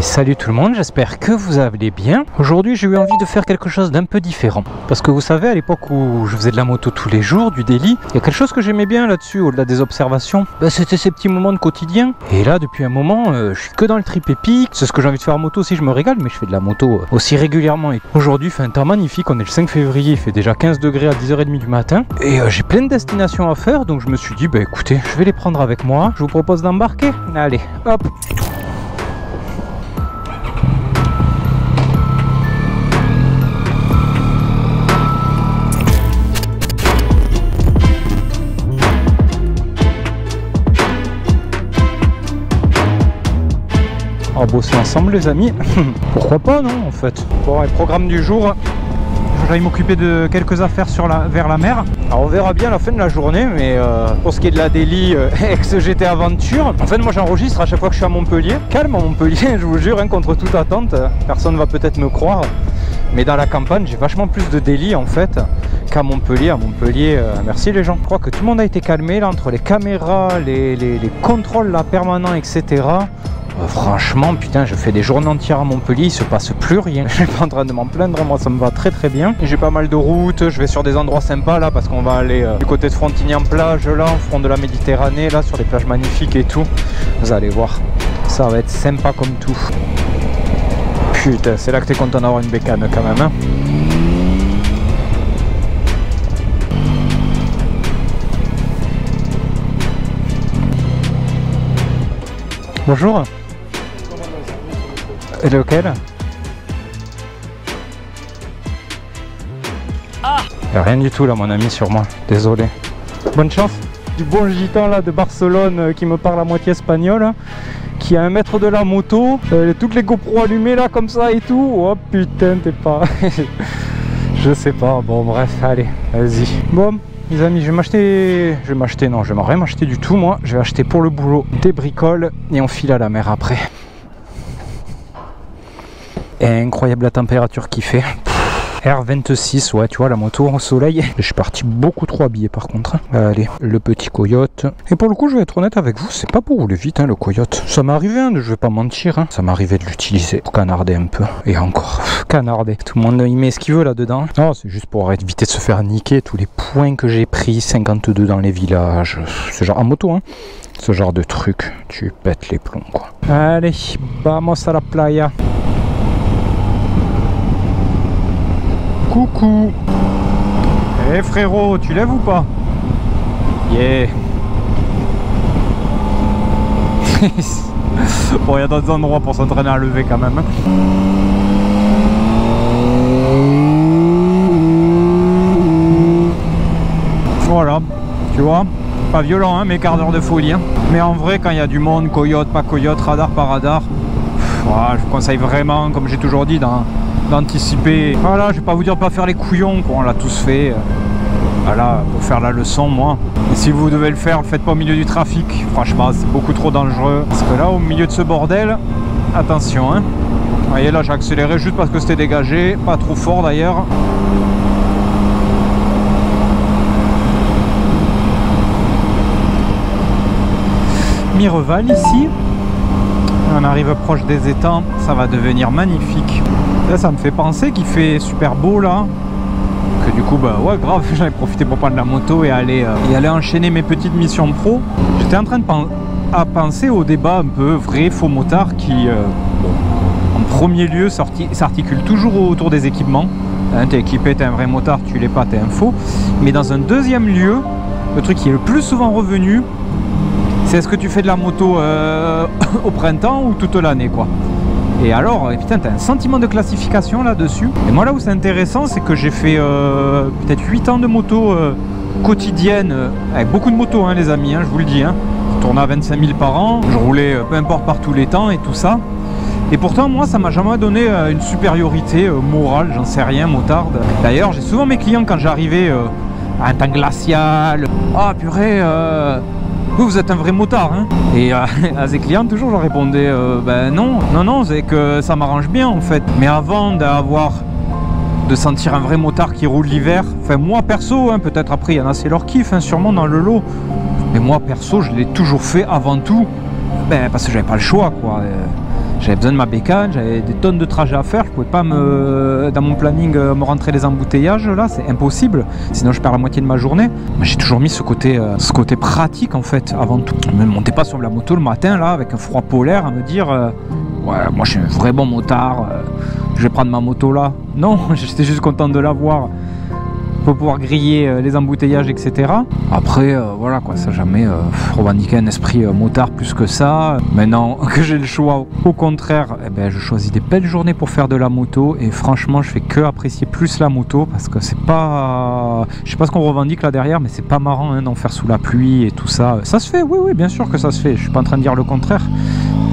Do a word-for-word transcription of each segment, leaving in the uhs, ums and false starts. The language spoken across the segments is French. Et salut tout le monde, j'espère que vous allez bien. Aujourd'hui j'ai eu envie de faire quelque chose d'un peu différent. Parce que vous savez, à l'époque où je faisais de la moto tous les jours, du daily, il y a quelque chose que j'aimais bien là-dessus, au-delà des observations, ben, c'était ces petits moments de quotidien. Et là depuis un moment, euh, je suis que dans le trip épique. C'est ce que j'ai envie de faire en moto aussi, je me régale, mais je fais de la moto aussi régulièrement. Et aujourd'hui fait un temps magnifique, on est le cinq février, il fait déjà quinze degrés à dix heures trente du matin. Et euh, j'ai plein de destinations à faire, donc je me suis dit, ben écoutez, je vais les prendre avec moi. Je vous propose d'embarquer. Allez, hop. On va bosser ensemble les amis. Pourquoi pas, non, en fait. Bon, et programme du jour, j'allais m'occuper de quelques affaires sur la, vers la mer. Alors on verra bien à la fin de la journée, mais euh, pour ce qui est de la daily euh, ex-G T Aventure, en fait moi j'enregistre à chaque fois que je suis à Montpellier. Calme à Montpellier, je vous jure, hein, contre toute attente, personne va peut-être me croire, mais dans la campagne j'ai vachement plus de daily en fait qu'à Montpellier. À Montpellier, euh, merci les gens. Je crois que tout le monde a été calmé là, entre les caméras, les, les, les contrôles là permanents, et cetera. Franchement, putain, je fais des journées entières à Montpellier, il se passe plus rien. Je suis pas en train de m'en plaindre, moi ça me va très très bien. J'ai pas mal de routes, je vais sur des endroits sympas là, parce qu'on va aller euh, du côté de Frontignan plage là, au front de la Méditerranée là, sur des plages magnifiques et tout. Vous allez voir, ça va être sympa comme tout. Putain, c'est là que t'es content d'avoir une bécane quand même, hein. Bonjour. Et lequel? Ah, rien du tout là mon ami sur moi, désolé. Bonne chance. Du bon gitan là de Barcelone euh, qui me parle à moitié espagnol, qui a un mètre de la moto, euh, toutes les GoPro allumées là comme ça et tout. Oh putain t'es pas... je sais pas, bon bref, allez, vas-y. Bon les amis, je vais m'acheter... Je vais m'acheter, non je vais rien m'acheter du tout moi. Je vais acheter pour le boulot des bricoles et on file à la mer après. Et incroyable la température qu'il fait. R vingt-six, ouais, tu vois, la moto au soleil. Je suis parti beaucoup trop habillé par contre. Allez, le petit coyote. Et pour le coup, je vais être honnête avec vous, c'est pas pour rouler vite, hein, le coyote. Ça m'est arrivé, hein, je vais pas mentir, hein. Ça m'est arrivé de l'utiliser pour canarder un peu. Et encore, canarder. Tout le monde y met ce qu'il veut là-dedans. Non, c'est juste pour éviter de se faire niquer tous les points que j'ai pris. cinquante-deux dans les villages. Ce genre en moto, hein. Ce genre de truc, tu pètes les plombs, quoi. Allez, vamos a la playa. Coucou. Eh hey frérot, tu lèves ou pas? Yeah. Bon, il y a d'autres endroits pour s'entraîner à lever quand même. Voilà, tu vois, pas violent hein, mais quart d'heure de folie hein. Mais en vrai, quand il y a du monde, coyote, pas coyote, radar, pas radar, pff, voilà, je vous conseille vraiment, comme j'ai toujours dit, dans... d'anticiper. Voilà, je vais pas vous dire de pas faire les couillons, quoi, on l'a tous fait. Voilà, pour faire la leçon, moi. Et si vous devez le faire, le faites pas au milieu du trafic. Franchement, c'est beaucoup trop dangereux. Parce que là, au milieu de ce bordel, attention, hein. Vous voyez, là, j'ai accéléré juste parce que c'était dégagé. Pas trop fort, d'ailleurs. Mireval, ici. On arrive proche des étangs. Ça va devenir magnifique. Là, ça me fait penser qu'il fait super beau là, que du coup bah ouais grave, j'avais profité pour prendre la moto et aller, euh, et aller enchaîner mes petites missions pro. J'étais en train de pen à penser au débat un peu vrai faux motard qui euh, en premier lieu s'articule toujours autour des équipements, hein, t'es équipé, t'es un vrai motard, tu l'es pas, t'es un faux. Mais dans un deuxième lieu, le truc qui est le plus souvent revenu, c'est est-ce que tu fais de la moto euh, au printemps ou toute l'année quoi. Et alors, putain, t'as un sentiment de classification là-dessus. Et moi, là où c'est intéressant, c'est que j'ai fait euh, peut-être huit ans de moto euh, quotidienne, euh, avec beaucoup de motos, hein, les amis, hein, je vous le dis. Hein. Je tournais à vingt-cinq mille par an, je roulais euh, peu importe par tous les temps et tout ça. Et pourtant, moi, ça m'a jamais donné euh, une supériorité euh, morale, j'en sais rien, motarde. D'ailleurs, j'ai souvent mes clients, quand j'arrivais euh, à un temps glacial, « Ah, purée euh... !» Vous, vous êtes un vrai motard, hein. Et euh, à ces clients, toujours, je répondais euh, ben non, non, non, c'est que ça m'arrange bien en fait. Mais avant d'avoir, de sentir un vrai motard qui roule l'hiver, enfin moi perso, hein, peut-être après il y en a c'est leur kiff, hein, sûrement dans le lot. Mais moi perso, je l'ai toujours fait avant tout, ben parce que j'avais pas le choix quoi. J'avais besoin de ma bécane, j'avais des tonnes de trajets à faire, je pouvais pas me, dans mon planning me rentrer les embouteillages là, c'est impossible, sinon je perds la moitié de ma journée. J'ai toujours mis ce côté, ce côté pratique en fait, avant tout. Je ne montais pas sur la moto le matin là, avec un froid polaire, à me dire euh, ouais, moi je suis un vrai bon motard, euh, je vais prendre ma moto là. Non, j'étais juste content de l'avoir pour pouvoir griller les embouteillages, et cetera. Après, euh, voilà quoi, ça jamais euh, revendiquer un esprit euh, motard plus que ça. Maintenant que j'ai le choix, au contraire, eh ben, je choisis des belles journées pour faire de la moto et franchement, je fais que apprécier plus la moto parce que c'est pas... Je sais pas ce qu'on revendique là derrière, mais c'est pas marrant hein, d'en faire sous la pluie et tout ça. Ça se fait, oui, oui, bien sûr que ça se fait, je suis pas en train de dire le contraire.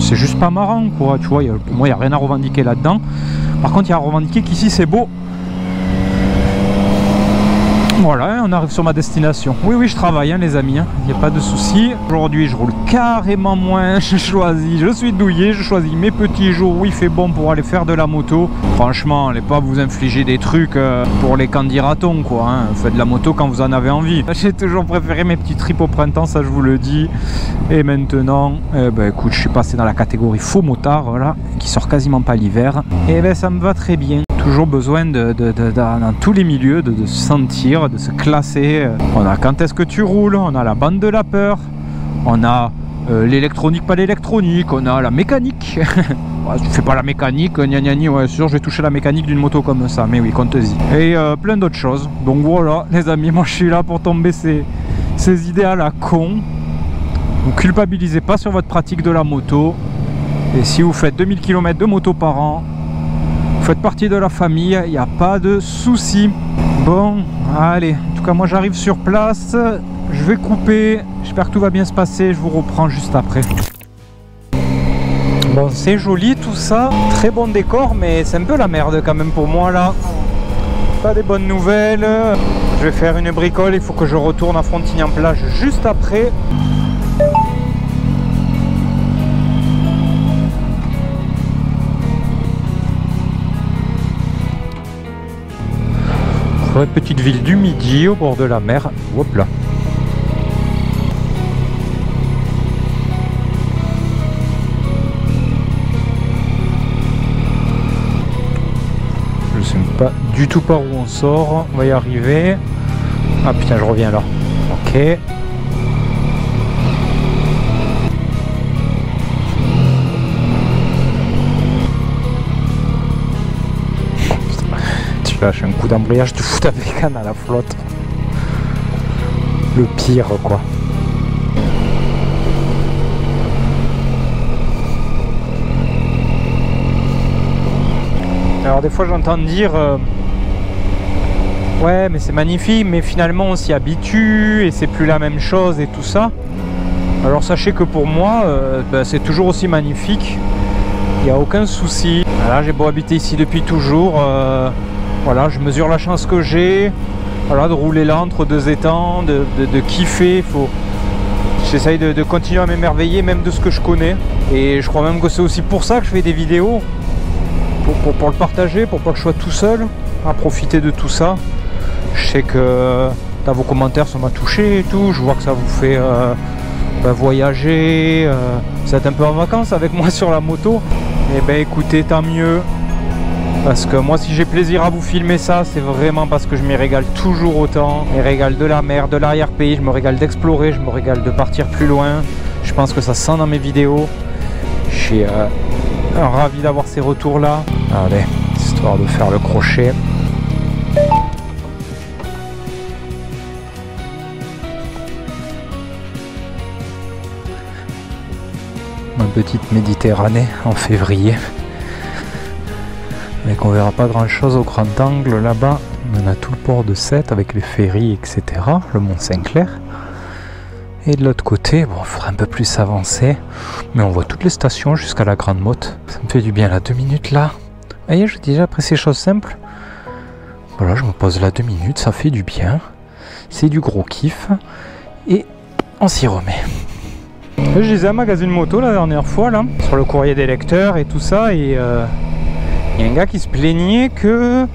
C'est juste pas marrant quoi, tu vois, y a... pour moi, il n'y a rien à revendiquer là-dedans. Par contre, il y a à revendiquer qu'ici, c'est beau. Voilà, on arrive sur ma destination. Oui, oui, je travaille, hein, les amis, hein. Il n'y a pas de souci. Aujourd'hui, je roule carrément moins. Je choisis, je suis douillé, je choisis mes petits jours où il fait bon pour aller faire de la moto. Franchement, allez pas vous infliger des trucs euh, pour les candidatons, quoi. Hein. Faites de la moto quand vous en avez envie. J'ai toujours préféré mes petits trips au printemps, ça je vous le dis. Et maintenant, eh ben, écoute, je suis passé dans la catégorie faux motard, voilà, qui sort quasiment pas l'hiver. Et ben, ça me va très bien. Toujours besoin de, de, de, de, dans tous les milieux de, de se sentir, de se classer. On a quand est-ce que tu roules, on a la bande de la peur, on a euh, l'électronique, pas l'électronique, on a la mécanique. Ouais, tu fais pas la mécanique, gna gna gna, ouais, sûr, je vais toucher la mécanique d'une moto comme ça, mais oui, compte-y. Et euh, plein d'autres choses. Donc voilà, les amis, moi je suis là pour tomber ces, ces idées à la con. Vous culpabilisez pas sur votre pratique de la moto. Et si vous faites deux mille kilomètres de moto par an, faites partie de la famille, il n'y a pas de souci. Bon, allez, en tout cas moi j'arrive sur place, je vais couper, j'espère que tout va bien se passer, je vous reprends juste après. Bon, c'est joli tout ça, très bon décor, mais c'est un peu la merde quand même pour moi là. Pas des bonnes nouvelles, je vais faire une bricole, il faut que je retourne à Frontignan-Plage juste après. Petite ville du Midi au bord de la mer. Hop là. Je ne sais pas du tout par où on sort. On va y arriver. Ah putain, je reviens là. Ok. Lâche un coup d'embrayage, tu fous ta bécane à la flotte. Le pire quoi. Alors des fois j'entends dire euh, ouais mais c'est magnifique mais finalement on s'y habitue et c'est plus la même chose et tout ça. Alors sachez que pour moi euh, ben, c'est toujours aussi magnifique. Il n'y a aucun souci. Voilà, j'ai beau habiter ici depuis toujours. Euh, Voilà, je mesure la chance que j'ai, voilà, de rouler là entre deux étangs, de, de, de kiffer. Faut... J'essaye de, de continuer à m'émerveiller même de ce que je connais. Et je crois même que c'est aussi pour ça que je fais des vidéos, pour, pour, pour le partager, pour pas que je sois tout seul, à profiter de tout ça. Je sais que dans vos commentaires ça m'a touché et tout, je vois que ça vous fait euh, bah, voyager, euh, vous êtes un peu en vacances avec moi sur la moto. Et ben écoutez, tant mieux. Parce que moi si j'ai plaisir à vous filmer ça, c'est vraiment parce que je m'y régale toujours autant. Je m'y régale de la mer, de l'arrière-pays, je me régale d'explorer, je me régale de partir plus loin. Je pense que ça sent dans mes vidéos. Je suis euh, ravi d'avoir ces retours-là. Allez, histoire de faire le crochet. Ma petite Méditerranée en février. Mais qu'on verra pas grand chose au grand angle là-bas. On a tout le port de Sète avec les ferries, et cetera. Le mont Saint-Clair. Et de l'autre côté, bon, il faudra un peu plus avancer. Mais on voit toutes les stations jusqu'à la Grande Motte. Ça me fait du bien là, deux minutes là. Vous voyez, j'ai déjà apprécié ces choses simples. Voilà, je me pose là deux minutes, ça fait du bien. C'est du gros kiff. Et on s'y remet. Je lisais un magazine moto la dernière fois, là, sur le courrier des lecteurs et tout ça. Et. Euh... Il y a un gars qui se plaignait que,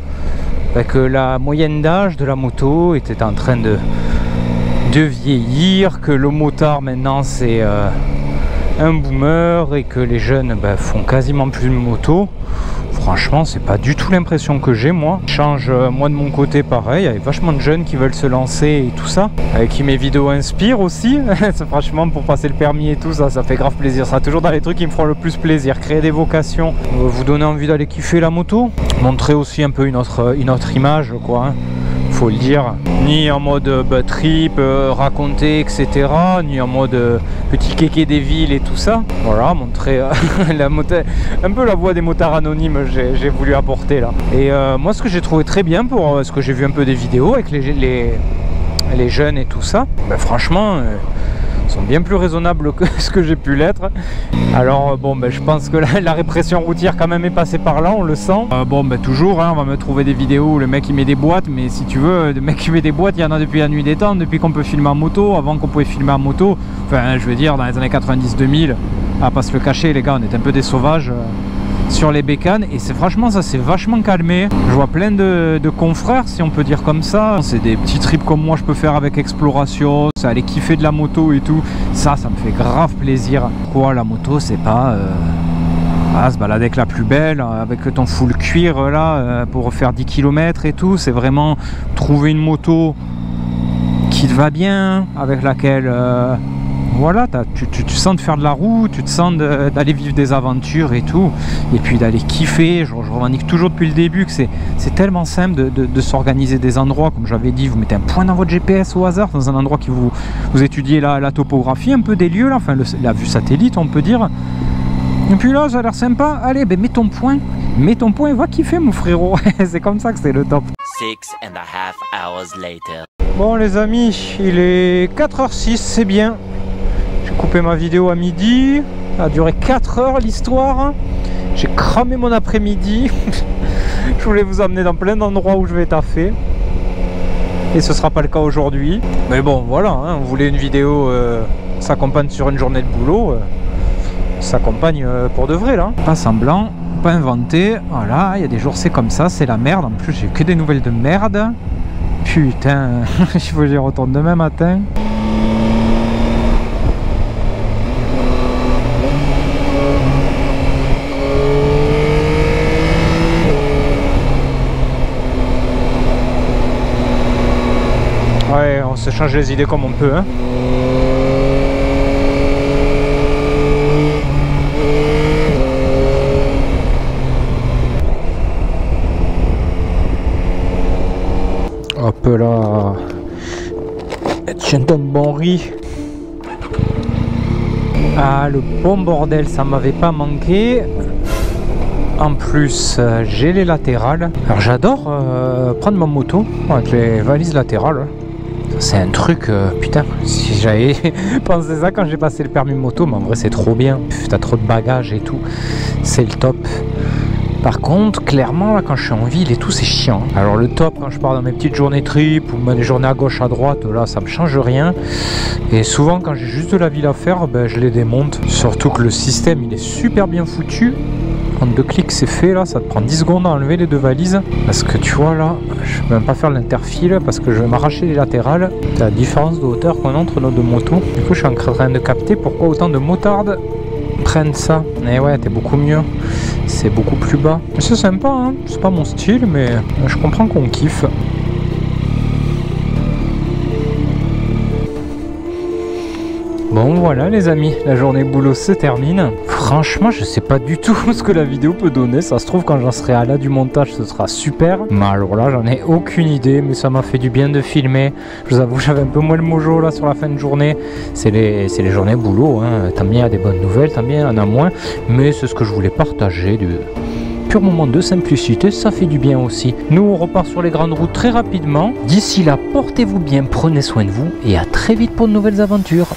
bah, que la moyenne d'âge de la moto était en train de, de vieillir, que le motard maintenant c'est euh, un boomer et que les jeunes bah, font quasiment plus de moto, franchement c'est pas du tout l'impression que j'ai moi. Je change euh, moi de mon côté pareil, avec vachement de jeunes qui veulent se lancer et tout ça, euh, qui mes vidéos inspirent aussi. Franchement pour passer le permis et tout ça, ça fait grave plaisir, ça sera toujours dans les trucs qui me feront le plus plaisir, créer des vocations, euh, vous donner envie d'aller kiffer la moto, montrer aussi un peu une autre, une autre image quoi. Hein. Faut le dire, ni en mode bah, trip, euh, raconter, et cetera, ni en mode euh, petit kéké des villes et tout ça. Voilà, montrer euh, la moto, un peu la voix des motards anonymes, j'ai voulu apporter là. Et euh, moi, ce que j'ai trouvé très bien pour euh, ce que j'ai vu un peu des vidéos avec les, les, les jeunes et tout ça, bah, franchement. Euh, sont bien plus raisonnables que ce que j'ai pu l'être. Alors bon ben, je pense que la, la répression routière quand même est passée par là, on le sent. Euh, bon ben toujours, hein, on va me trouver des vidéos où le mec il met des boîtes, mais si tu veux, le mec qui met des boîtes, il y en a depuis la nuit des temps, depuis qu'on peut filmer en moto, avant qu'on pouvait filmer en moto, enfin je veux dire dans les années quatre-vingt-dix deux mille, à pas se le cacher les gars, on est un peu des sauvages euh, sur les bécanes, et c'est franchement ça s'est vachement calmé. Je vois plein de, de confrères si on peut dire comme ça, c'est des petits trips comme moi je peux faire avec exploration, ça aller kiffer de la moto et tout, ça ça me fait grave plaisir. Quoi la moto c'est pas euh... ah, se balader avec la plus belle, avec ton full cuir là euh, pour faire dix kilomètres et tout, c'est vraiment trouver une moto qui te va bien, avec laquelle euh... voilà, tu, tu, tu sens de faire de la route, tu te sens d'aller de, vivre des aventures et tout, et puis d'aller kiffer. Je, je revendique toujours depuis le début que c'est tellement simple de, de, de s'organiser des endroits. Comme j'avais dit, vous mettez un point dans votre G P S au hasard, dans un endroit qui vous, vous étudiez la, la topographie un peu des lieux, là, enfin le, la vue satellite on peut dire. Et puis là, ça a l'air sympa, allez, ben, mets ton point, mets ton point et va kiffer mon frérot, c'est comme ça que c'est le top. Six and a half hours later. Bon les amis, il est quatre heures six, c'est bien. J'ai coupé ma vidéo à midi, ça a duré quatre heures l'histoire, j'ai cramé mon après-midi, je voulais vous amener dans plein d'endroits où je vais taffer, et ce sera pas le cas aujourd'hui, mais bon voilà, hein, on voulait une vidéo, euh, s'accompagne sur une journée de boulot, euh, s'accompagne euh, pour de vrai là. Pas semblant, pas inventé, voilà, il y a des jours c'est comme ça, c'est la merde, en plus j'ai eu que des nouvelles de merde, putain, il faut que j'y retourne demain matin. On se change les idées comme on peut. Hein. Hop là. Tiens ton bon riz. Ah le bon bordel, ça m'avait pas manqué. En plus, j'ai les latérales. Alors j'adore euh, prendre ma moto avec les valises latérales. C'est un truc, euh, putain, si j'avais pensé ça quand j'ai passé le permis moto, mais en vrai c'est trop bien, t'as trop de bagages et tout, c'est le top. Par contre, clairement, là, quand je suis en ville et tout, c'est chiant. Alors le top, quand je pars dans mes petites journées trip, ou mes journées à gauche, à droite, là, ça me change rien. Et souvent, quand j'ai juste de la ville à faire, ben, je les démonte. Surtout que le système, il est super bien foutu. En deux clics, c'est fait, là, ça te prend dix secondes à enlever les deux valises. Parce que tu vois, là, je ne peux même pas faire l'interfile, parce que je vais m'arracher les latérales. C'est la différence de hauteur qu'on a entre nos deux motos. Du coup, je suis en train de capter pourquoi autant de motardes prennent ça. Et ouais, t'es beaucoup mieux. C'est beaucoup plus bas. C'est sympa, hein, c'est pas mon style, mais je comprends qu'on kiffe. Bon voilà les amis, la journée boulot se termine. Franchement je sais pas du tout ce que la vidéo peut donner, ça se trouve quand j'en serai à la du montage ce sera super. Mais alors là j'en ai aucune idée, mais ça m'a fait du bien de filmer. Je vous avoue j'avais un peu moins le mojo là sur la fin de journée. C'est les, les journées boulot, hein. Tant bien il y a des bonnes nouvelles, tant bien il y en a moins. Mais c'est ce que je voulais partager du... moment de simplicité, ça fait du bien aussi. Nous on repart sur les grandes routes très rapidement. D'ici là, portez-vous bien, prenez soin de vous et à très vite pour de nouvelles aventures.